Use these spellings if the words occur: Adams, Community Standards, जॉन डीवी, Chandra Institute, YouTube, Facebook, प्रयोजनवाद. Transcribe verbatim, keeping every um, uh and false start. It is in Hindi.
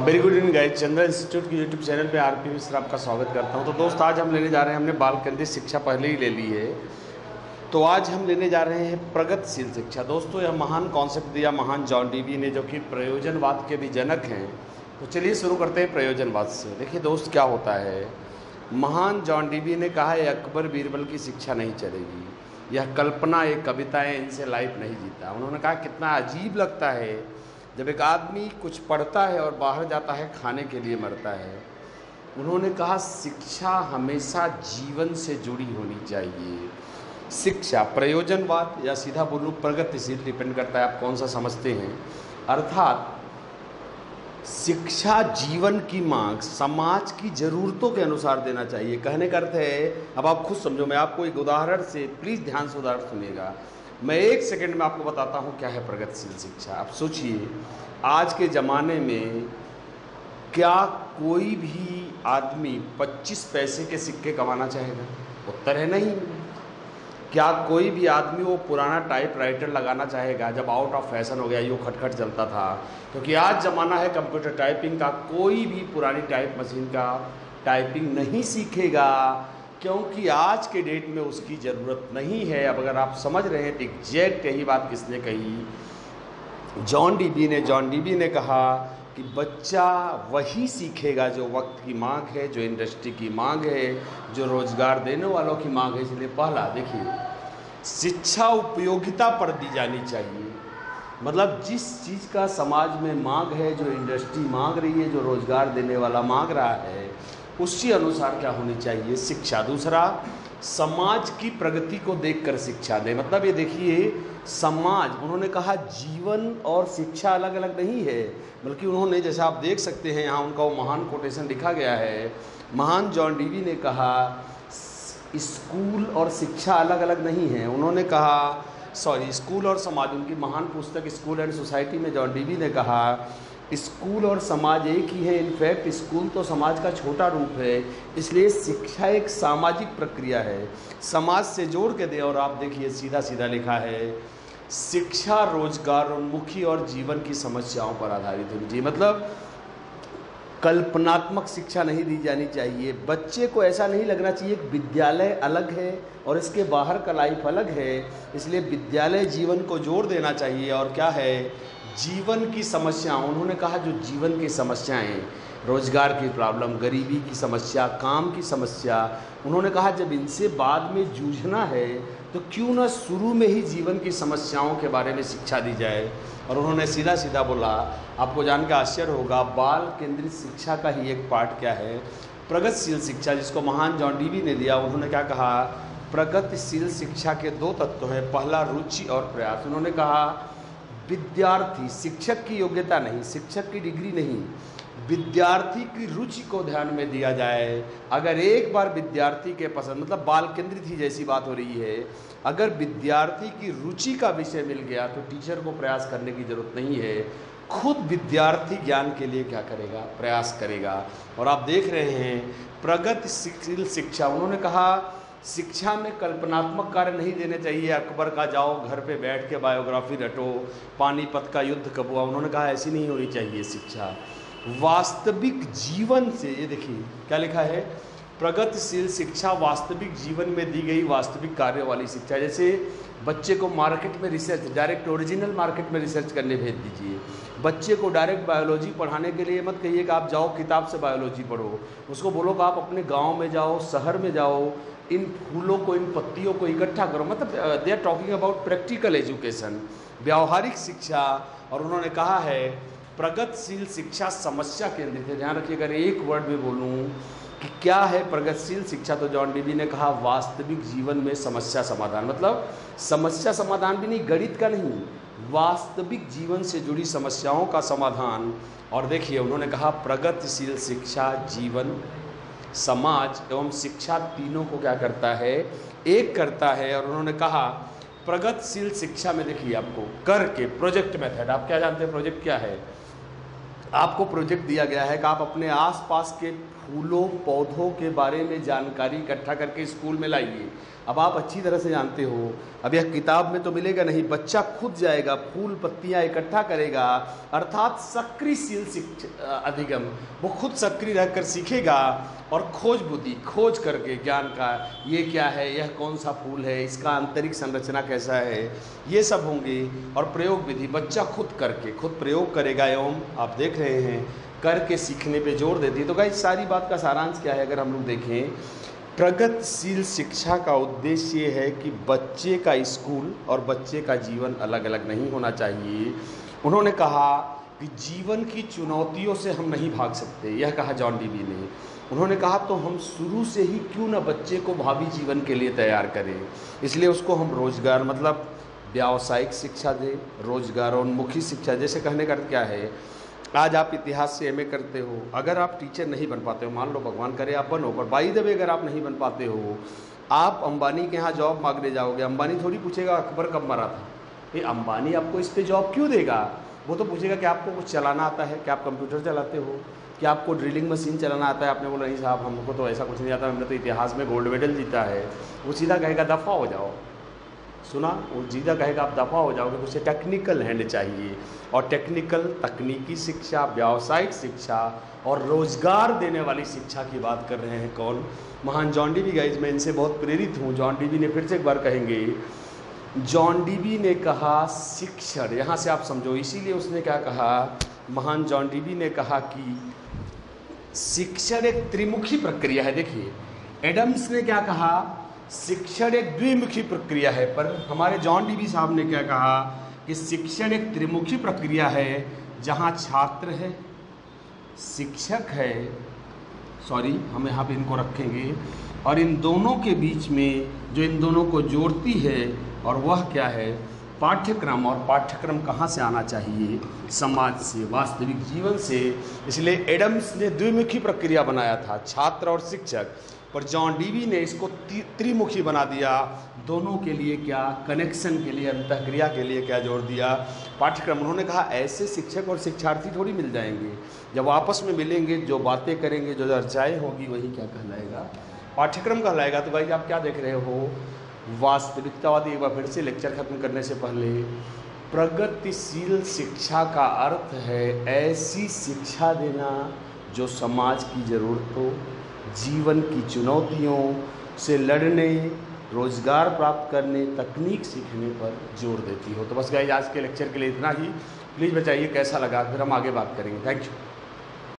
Very good evening guys, Chandra institute की यूट्यूब चैनल पे आर पी वी सर आपका स्वागत करता हूं। तो दोस्त आज हम लेने जा रहे हैं, हमने बाल खंडी शिक्षा पहले ही ले ली है, तो आज हम लेने जा रहे हैं प्रगतिशील शिक्षा। दोस्तों यह महान कॉन्सेप्ट दिया महान जॉन डीवी ने, जो कि प्रयोजनवाद के भी जनक हैं। तो चलिए शुरू करते हैं प्रयोजनवाद से। देखिए दोस्त क्या होता है, महान जॉन डीवी ने कहा है अकबर बीरबल की शिक्षा नहीं चलेगी, यह कल्पना ये कविताएँ इनसे लाइफ नहीं जीता। उन्होंने कहा कितना अजीब लगता है जब एक आदमी कुछ पढ़ता है और बाहर जाता है खाने के लिए मरता है। उन्होंने कहा शिक्षा हमेशा जीवन से जुड़ी होनी चाहिए। शिक्षा प्रयोजनवाद या सीधा बोलूं प्रगतिशील डिपेंड करता है आप कौन सा समझते हैं, अर्थात शिक्षा जीवन की मांग समाज की ज़रूरतों के अनुसार देना चाहिए। कहने का अर्थ है, अब आप खुद समझो, मैं आपको एक उदाहरण से, प्लीज़ ध्यान से उदाहरण सुनिएगा, मैं एक सेकंड में आपको बताता हूँ क्या है प्रगतिशील शिक्षा। आप सोचिए आज के ज़माने में क्या कोई भी आदमी पच्चीस पैसे के सिक्के कमाना चाहेगा? उत्तर है नहीं। क्या कोई भी आदमी वो पुराना टाइपराइटर लगाना चाहेगा जब आउट ऑफ फैशन हो गया, यूँ खटखट चलता था? क्योंकि आज ज़माना है कंप्यूटर टाइपिंग का, कोई भी पुरानी टाइप मशीन का टाइपिंग नहीं सीखेगा, क्योंकि आज के डेट में उसकी ज़रूरत नहीं है। अब अगर आप समझ रहे हैं तो एग्जैक्ट यही बात किसने कही, जॉन डीवी ने। जॉन डीवी ने कहा कि बच्चा वही सीखेगा जो वक्त की मांग है, जो इंडस्ट्री की मांग है, जो रोज़गार देने वालों की मांग है। इसलिए पहला देखिए शिक्षा उपयोगिता पर दी जानी चाहिए, मतलब जिस चीज़ का समाज में मांग है, जो इंडस्ट्री मांग रही है, जो रोज़गार देने वाला मांग रहा है, उसी अनुसार क्या होनी चाहिए शिक्षा। दूसरा समाज की प्रगति को देखकर शिक्षा दे, मतलब ये देखिए समाज, उन्होंने कहा जीवन और शिक्षा अलग अलग नहीं है, बल्कि उन्होंने, जैसा आप देख सकते हैं यहाँ उनका वो महान कोटेशन लिखा गया है, महान जॉन डीवी ने कहा स्कूल और शिक्षा अलग अलग नहीं है। उन्होंने कहा सॉरी स्कूल और समाज, उनकी महान पुस्तक स्कूल एंड सोसाइटी में जॉन डीवी ने कहा स्कूल और समाज एक ही है, इनफैक्ट स्कूल तो समाज का छोटा रूप है, इसलिए शिक्षा एक सामाजिक प्रक्रिया है, समाज से जोड़ के दे। और आप देखिए सीधा सीधा लिखा है शिक्षा रोजगार उन्मुखी और जीवन की समस्याओं पर आधारित होनी चाहिए, मतलब कल्पनात्मक शिक्षा नहीं दी जानी चाहिए। बच्चे को ऐसा नहीं लगना चाहिए विद्यालय अलग है और इसके बाहर का लाइफ अलग है, इसलिए विद्यालय जीवन को जोड़ देना चाहिए। और क्या है जीवन की समस्याओं, उन्होंने कहा जो जीवन की समस्याएं, रोजगार की प्रॉब्लम, गरीबी की समस्या, काम की समस्या, उन्होंने कहा जब इनसे बाद में जूझना है तो क्यों ना शुरू में ही जीवन की समस्याओं के बारे में शिक्षा दी जाए। और उन्होंने सीधा सीधा बोला, आपको जान के आश्चर्य होगा, बाल केंद्रित शिक्षा का ही एक पार्ट क्या है प्रगतिशील शिक्षा, जिसको महान जॉन डीवी ने दिया। उन्होंने क्या कहा प्रगतिशील शिक्षा के दो तत्व हैं, पहला रुचि और प्रयास। उन्होंने कहा विद्यार्थी, शिक्षक की योग्यता नहीं, शिक्षक की डिग्री नहीं, विद्यार्थी की रुचि को ध्यान में दिया जाए। अगर एक बार विद्यार्थी के पसंद, मतलब बाल केंद्रित ही जैसी बात हो रही है, अगर विद्यार्थी की रुचि का विषय मिल गया तो टीचर को प्रयास करने की ज़रूरत नहीं है, खुद विद्यार्थी ज्ञान के लिए क्या करेगा, प्रयास करेगा। और आप देख रहे हैं प्रगतिशील शिक्षा, उन्होंने कहा शिक्षा में कल्पनात्मक कार्य नहीं देने चाहिए, अकबर का जाओ घर पे बैठ के बायोग्राफी रटो, पानीपत का युद्ध कब हुआ, उन्होंने कहा ऐसी नहीं होनी चाहिए शिक्षा, वास्तविक जीवन से। ये देखिए क्या लिखा है प्रगतिशील शिक्षा वास्तविक जीवन में दी गई वास्तविक कार्य वाली शिक्षा, जैसे बच्चे को मार्केट में रिसर्च, डायरेक्ट ओरिजिनल मार्केट में रिसर्च करने भेज दीजिए, बच्चे को डायरेक्ट बायोलॉजी पढ़ाने के लिए मत कहिए कि आप जाओ किताब से बायोलॉजी पढ़ो, उसको बोलो कि आप अपने गांव में जाओ, शहर में जाओ, इन फूलों को, इन पत्तियों को इकट्ठा करो, मतलब they are talking about practical education, व्यावहारिक शिक्षा। और उन्होंने कहा है प्रगतिशील शिक्षा समस्या केंद्रित है। ध्यान रखिएगा एक वर्ड में बोलूँ कि क्या है प्रगतिशील शिक्षा, तो जॉन डीवी ने कहा वास्तविक जीवन में समस्या समाधान, मतलब समस्या समाधान भी नहीं, गणित का नहीं, वास्तविक जीवन से जुड़ी समस्याओं का समाधान। और देखिए उन्होंने कहा प्रगतिशील शिक्षा जीवन, समाज एवं शिक्षा तीनों को क्या करता है, एक करता है। और उन्होंने कहा प्रगतिशील शिक्षा में देखिए आपको करके, प्रोजेक्ट मेथड, आप क्या जानते हैं प्रोजेक्ट क्या है, आपको प्रोजेक्ट दिया गया है कि आप अपने आसपास के फूलों पौधों के बारे में जानकारी इकट्ठा करके स्कूल में लाइए। अब आप अच्छी तरह से जानते हो, अब यह किताब में तो मिलेगा नहीं, बच्चा खुद जाएगा, फूल पत्तियां इकट्ठा करेगा, अर्थात सक्रियशील अधिगम, वो खुद सक्रिय रहकर सीखेगा और खोज बुद्धि, खोज करके ज्ञान का, ये क्या है, यह कौन सा फूल है, इसका आंतरिक संरचना कैसा है, ये सब होंगे। और प्रयोग विधि बच्चा खुद करके, खुद प्रयोग करेगा एवं आप देख रहे हैं करके सीखने पे जोर देती है। तो गाइस सारी बात का सारांश क्या है, अगर हम लोग देखें, प्रगतिशील शिक्षा का उद्देश्य ये है कि बच्चे का स्कूल और बच्चे का जीवन अलग अलग नहीं होना चाहिए। उन्होंने कहा कि जीवन की चुनौतियों से हम नहीं भाग सकते, यह कहा जॉन डीवी ने। उन्होंने कहा तो हम शुरू से ही क्यों ना बच्चे को भावी जीवन के लिए तैयार करें, इसलिए उसको हम रोजगार मतलब व्यावसायिक शिक्षा दें, रोजगारोन्मुखी शिक्षा। जैसे कहने का अर्थ क्या है, आज आप इतिहास से एमए करते हो, अगर आप टीचर नहीं बन पाते हो, मान लो भगवान करे आप बनो, पर बाई द वे अगर आप नहीं बन पाते हो, आप अंबानी के यहाँ जॉब मांगने जाओगे, अंबानी थोड़ी पूछेगा अकबर कब मरा था, ये अंबानी आपको इस पर जॉब क्यों देगा, वो तो पूछेगा कि आपको कुछ चलाना आता है, क्या आप कंप्यूटर चलाते हो, क्या आपको ड्रिलिंग मशीन चलाना आता है। आपने बोला नहीं साहब हमको तो ऐसा कुछ नहीं आता, हमने तो इतिहास में गोल्ड मेडल जीता है। वो सीधा कहेगा दफ़ा हो जाओ, सुना, वो जीदा कहेगा आप दफ़ा हो जाओगे, उसे टेक्निकल हैंड चाहिए। और टेक्निकल तकनीकी शिक्षा, व्यावसायिक शिक्षा और रोजगार देने वाली शिक्षा की बात कर रहे हैं कौन, महान जॉन डीवी। गाइज मैं इनसे बहुत प्रेरित हूँ, जॉन डीवी ने फिर से एक बार कहेंगे, जॉन डीवी ने कहा शिक्षण, यहाँ से आप समझो, इसीलिए उसने क्या कहा, महान जॉन डीवी ने कहा कि शिक्षण एक त्रिमुखी प्रक्रिया है। देखिए एडम्स ने क्या कहा, शिक्षण एक द्विमुखी प्रक्रिया है, पर हमारे जॉन डीवी साहब ने क्या कहा कि शिक्षण एक त्रिमुखी प्रक्रिया है, जहाँ छात्र है, शिक्षक है, सॉरी हम यहाँ पे इनको रखेंगे, और इन दोनों के बीच में जो इन दोनों को जोड़ती है, और वह क्या है, पाठ्यक्रम। और पाठ्यक्रम कहाँ से आना चाहिए, समाज से, वास्तविक जीवन से। इसलिए एडम्स ने द्विमुखी प्रक्रिया बनाया था, छात्र और शिक्षक, पर जॉन डीवी ने इसको त्रिमुखी बना दिया, दोनों के लिए क्या कनेक्शन के लिए, अंतःक्रिया के लिए क्या जोड़ दिया, पाठ्यक्रम। उन्होंने कहा ऐसे शिक्षक और शिक्षार्थी थोड़ी मिल जाएंगे, जब आपस में मिलेंगे, जो बातें करेंगे, जो चर्चाएँ होगी, वही क्या कहलाएगा, पाठ्यक्रम कहलाएगा। तो भाई आप क्या देख रहे हो, वास्तविकतावादी। एक बार फिर से लेक्चर खत्म करने से पहले, प्रगतिशील शिक्षा का अर्थ है ऐसी शिक्षा देना जो समाज की ज़रूरतों, जीवन की चुनौतियों से लड़ने, रोजगार प्राप्त करने, तकनीक सीखने पर जोर देती हो। तो बस गाइस आज के लेक्चर के लिए इतना ही, प्लीज़ बताइए कैसा लगा, फिर हम आगे बात करेंगे। Thank you.